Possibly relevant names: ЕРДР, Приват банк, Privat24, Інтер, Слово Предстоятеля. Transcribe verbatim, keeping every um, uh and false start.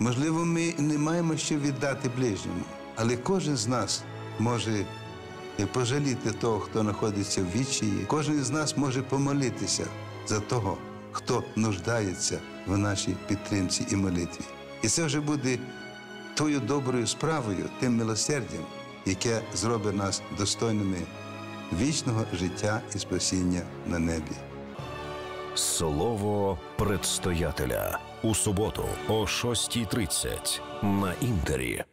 Можливо, ми не маємо що віддати ближньому, але кожен з нас може пожаліти того, хто знаходиться в відчаї. Кожен з нас може помолитися за того, хто нуждається в нашій підтримці і молитві. І це вже буде тою доброю справою, тим милосердям, яке зробить нас достойними вічного життя і спасіння на небі. Слово Предстоятеля. У суботу о шостій тридцять на Інтері.